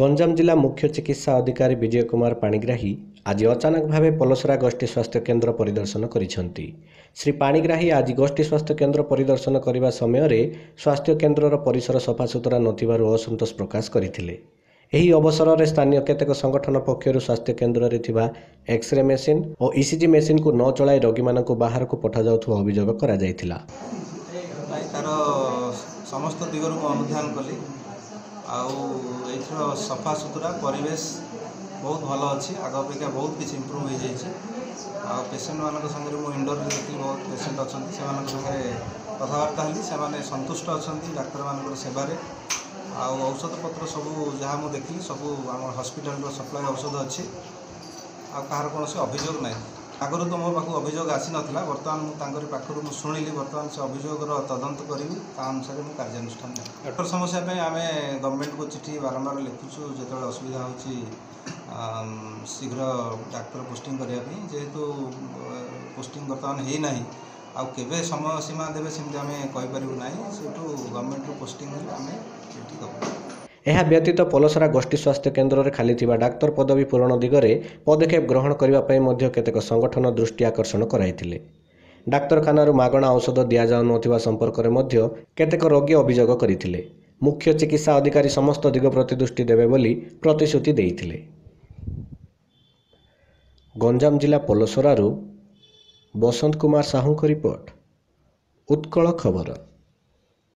गंजाम जिला मुख्य चिकित्सा अधिकारी विजय कुमार पाणिग्राही आज अचानक भाव पोलसरा गोष्ठी स्वास्थ्य केन्द्र परिदर्शन करिसेंती। श्री पाणिग्राही आज गोष्ठी स्वास्थ्य केन्द्र परिदर्शन करने समय स्वास्थ्य केन्द्र परिसर सफा सुतरा नथिबारु असंतोष प्रकाश करथिले। एही अवसर में स्थानीय केतेक संगठन पक्षरु स्वास्थ्य केन्द्र में एक्सरे मेसीन और ईसीजी मेसीन को न चलाई रोगी मानक बाहर को पठा जाउथु अभियोग करा जायथिला। तारो समस्त दिगरु अनुधान कली आउ सफा सुतरा परिवेश बहुत भल अच्छी आग अपेक्षा बहुत किसी इम्प्रूव हो जाए। आ पेसेंट मान संगे मुझे इंडोर में जी बहुत पेसेंट अच्छा से कथबार्ता हली से सन्तुष्ट अच्छा डाक्तर मान सेवार औषध पत्र सबू जहाँ मुझे देखी सबू आम हस्पिटाल सप्लाई औषध अच्छी आर कौन अभियोग ना। आगुरी तो मो पाक अभियोग आसी नाला बर्तमान पाखु मुझे शुणिली बर्तमान से अभियोगर तदंत करी अनुसार मुझे कार्यानुष्ठान डॉक्टर समस्या आम गवर्नमेंट को चिठी बारंबार लिखुचु जो असुविधा हो शीघ्र डाक्टर पोस्टिंग करने जेहेतु पोस्टिंग बर्तमान है ना आउ के समय सीमा देवे सेमती आम कहीपरू ना से गवर्नमेंट पोस्टिंग आम ठीक कर। यह व्यतीत पोलसरा गोष्ठी स्वास्थ्य केन्द्र में खाली थिबा डाक्तर पदवी पूरण दिगरे पदक्षेप ग्रहण करबा पई मध्ये केतेक संगठन दृष्टि आकर्षण कराइथिले। डाक्तरखानारु मागणा औषध दिया जाउ नथिबा संपर्क में मध्ये केतेक रोगी अभियोग करथिले। मुख्य चिकित्सा अधिकारी समस्त दिग प्रति दृष्टि देवे बोली प्रतिश्रुति देइथिले। गंजाम जिला पोलसरारु बसंत कुमार साहू को रिपोर्ट उत्कल खबर।